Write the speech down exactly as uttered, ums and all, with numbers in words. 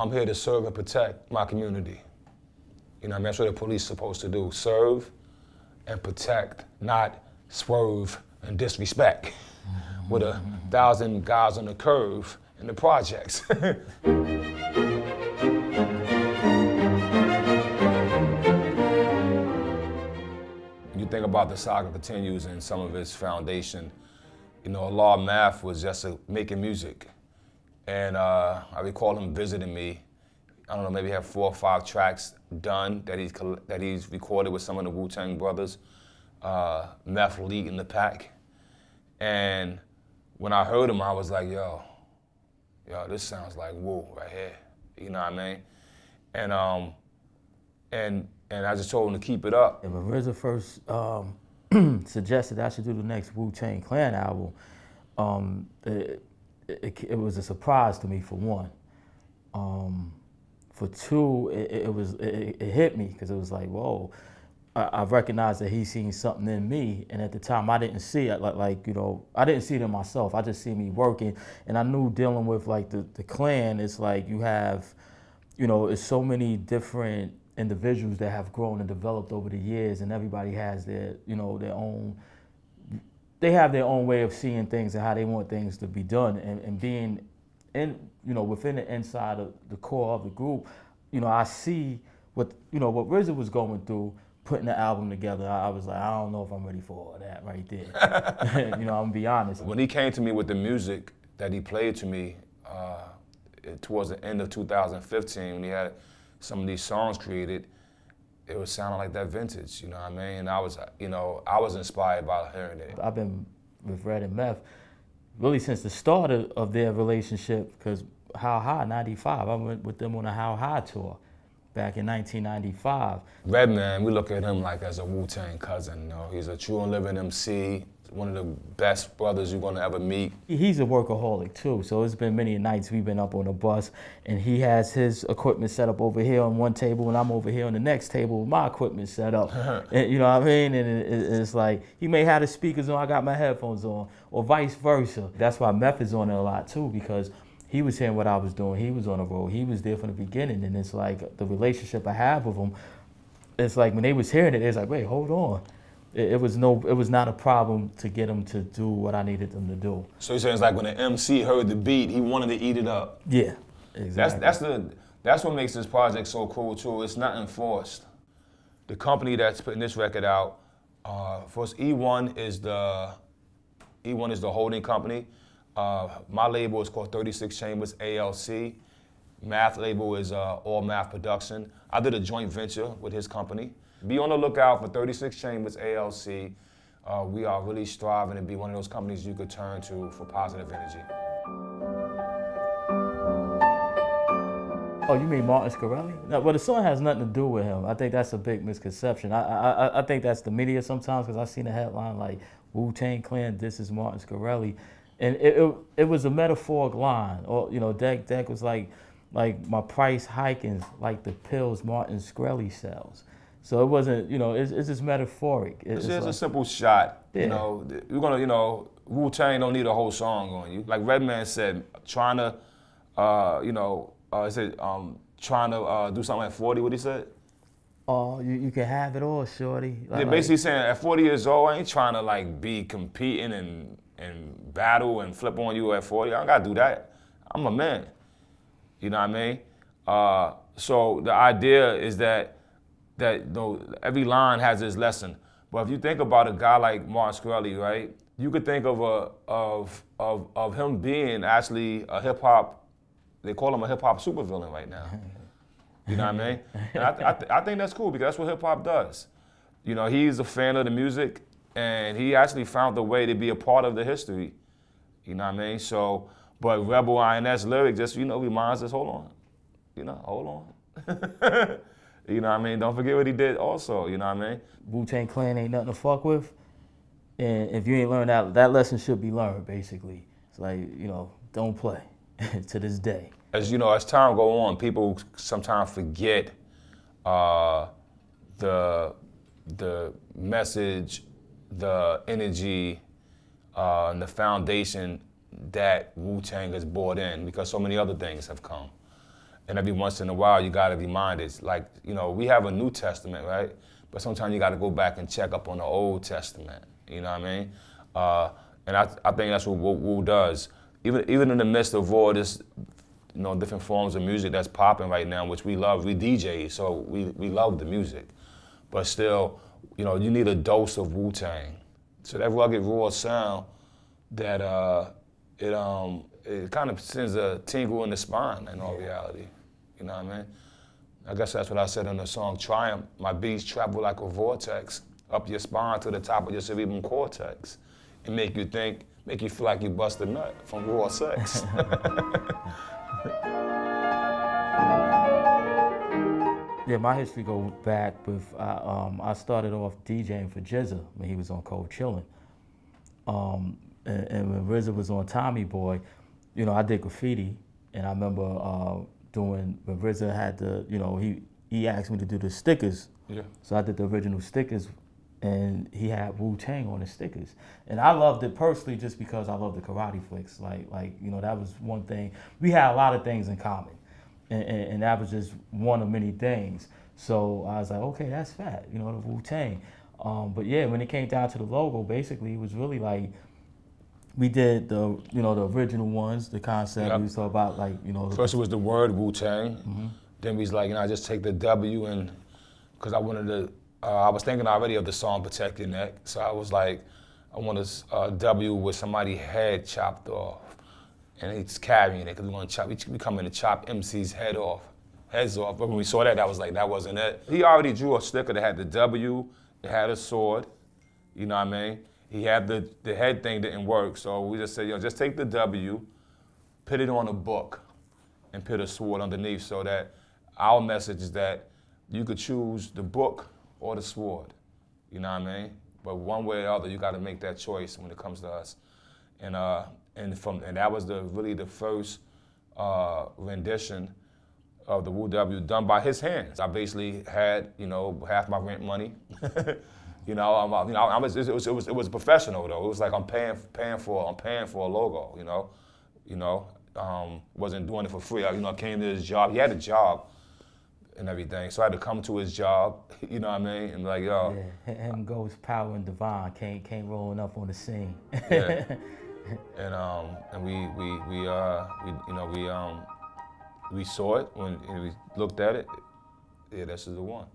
I'm here to serve and protect my community. You know, I mean, that's what the police are supposed to do. Serve and protect, not swerve and disrespect with a thousand guys on the curve in the projects. You think about the saga continues and some of its foundation. You know, Allah Math was just a, making music. And uh, I recall him visiting me. I don't know, maybe he had four or five tracks done that he's, that he's recorded with some of the Wu-Tang brothers, uh, Meth leading the pack. And when I heard him, I was like, yo, yo, this sounds like Wu right here. You know what I mean? And um, and and I just told him to keep it up. Yeah, but R Z A first um, suggested I should do the next Wu-Tang Clan album. Um, it, it, it was a surprise to me, for one. Um, For two, it, it was it, it hit me because it was like, whoa! I, I recognized that he seen something in me, and at the time I didn't see it. Like, like you know, I didn't see it in myself. I just see me working, and I knew dealing with like the the clan. It's like you have, you know, it's so many different individuals that have grown and developed over the years, and everybody has their you know their own. They have their own way of seeing things and how they want things to be done, and, and being. And you know, within the inside of the core of the group, you know, I see what you know what R Z A was going through putting the album together. I was like, I don't know if I'm ready for all that right there. You know, I'm gonna be honest. When he came to me with the music that he played to me uh, towards the end of two thousand fifteen, when he had some of these songs created, it was sounding like that vintage. You know what I mean? And I was, you know, I was inspired by hearing it. I've been with Red and Meth really since the start of, of their relationship, because How High, ninety-five, I went with them on a How High tour back in nineteen ninety-five. Redman, we look at him like as a Wu-Tang cousin, you know? He's a true and living M C, one of the best brothers you're gonna ever meet. He's a workaholic too, so it's been many nights we've been up on a bus and he has his equipment set up over here on one table and I'm over here on the next table with my equipment set up. And, you know what I mean? And it, it, it's like, he may have the speakers on, I got my headphones on, or vice versa. That's why Meth is on it a lot too, because he was hearing what I was doing, he was on the road, he was there from the beginning, and it's like the relationship I have with him, it's like when they was hearing it, it's like, wait, hold on. It was no, it was not a problem to get them to do what I needed them to do. So he says like when the M C heard the beat, he wanted to eat it up. Yeah, exactly. That's, that's, the, that's what makes this project so cool too. It's not enforced. The company that's putting this record out, uh, first E one is the, E one is the holding company. Uh, my label is called thirty-six Chambers A L C. Math label is uh, All Math Production. I did a joint venture with his company. Be on the lookout for thirty-six Chambers A L C. Uh, we are really striving to be one of those companies you could turn to for positive energy. Oh, you mean Martin Shkreli? No, well, the song has nothing to do with him. I think that's a big misconception. I, I, I think that's the media sometimes, because I've seen a headline like, Wu-Tang Clan, this is Martin Shkreli. And it, it, it was a metaphoric line. Or, you know, Deck, Deck was like, like my price hiking, like the pills Martin Shkreli sells. So it wasn't, you know, it's, it's just metaphoric. It, it's just like, a simple shot. Yeah. You know, we're gonna, you know, Wu-Tang don't need a whole song on you. Like Redman said, trying to, uh, you know, uh, he said, um, trying to uh, do something at forty, what he said? Oh, you, you can have it all, shorty. Like, they're basically like, saying at forty years old, I ain't trying to like be competing and, and battle and flip on you at forty. I don't gotta do that. I'm a man. You know what I mean? Uh, so the idea is that that though every line has its lesson. But if you think about a guy like Martin Shkreli, right? You could think of a of of of him being actually a hip hop. They call him a hip hop supervillain right now. You know what I mean? And I th I, th I think that's cool because that's what hip hop does. You know, he's a fan of the music, and he actually found the way to be a part of the history. You know what I mean? So, but Rebel I N S lyric just you know reminds us, hold on, you know, hold on. You know what I mean? Don't forget what he did also, you know what I mean? Wu-Tang Clan ain't nothing to fuck with. And if you ain't learned that, that lesson should be learned, basically. It's like, you know, don't play to this day. As you know, as time go on, people sometimes forget uh, the, the message, the energy, uh, and the foundation that Wu-Tang has brought in because so many other things have come. And every once in a while, you gotta be minded. Like, you know, we have a New Testament, right? But sometimes you gotta go back and check up on the Old Testament. You know what I mean? Uh, and I, I think that's what Wu does. Even, even in the midst of all this, you know, different forms of music that's popping right now, which we love, we D Js, so we, we love the music. But still, you know, you need a dose of Wu-Tang. So that rugged, raw sound that uh, it, um, it kind of sends a tingle in the spine in all reality. You know what I mean? I guess that's what I said in the song Triumph. My beats travel like a vortex up your spine to the top of your cerebral cortex and make you think, make you feel like you bust a nut from raw sex. Yeah, my history goes back with, uh, um, I started off DJing for G Z A when he was on Cold Chillin'. Um, and, and when R Z A was on Tommy Boy, you know, I did graffiti, and I remember uh, doing, when R Z A had the, you know, he, he asked me to do the stickers. Yeah. So I did the original stickers, and he had Wu-Tang on the stickers. And I loved it personally just because I loved the karate flicks. Like, like you know, that was one thing. We had a lot of things in common. And, and, and that was just one of many things. So I was like, okay, that's fat, you know, the Wu-Tang. Um, but yeah, when it came down to the logo, basically, it was really like, we did the, you know, the original ones, the concept, yep. We was talking about like, you know. First it was the word Wu-Tang. Mm-hmm. Then we was like, you know, I just take the W and, cause I wanted to, uh, I was thinking already of the song Protect Your Neck. So I was like, I want a uh, W with somebody's head chopped off. And he's carrying it because we want to chop. We come in to chop M C's head off, heads off. But when we saw that, I was like, that wasn't it. He already drew a sticker that had the W, it had a sword. You know what I mean? He had the the head thing didn't work, so we just said, yo, just take the W, put it on a book, and put a sword underneath, so that our message is that you could choose the book or the sword. You know what I mean? But one way or the other, you got to make that choice when it comes to us. And uh. And from and that was the really the first uh, rendition of the Wu W done by his hands. I basically had you know half my rent money. you know, I'm, you know, I was, it was it was it was professional though. It was like I'm paying paying for I'm paying for a logo. You know, you know, um, wasn't doing it for free. I, you know, came to his job. He had a job and everything, so I had to come to his job. You know what I mean? And like yo, yeah. Him goes Power and Divine came came rolling up on the scene. Yeah. And um and we we we uh we you know we um we saw it when and we looked at it. Yeah, this is the one.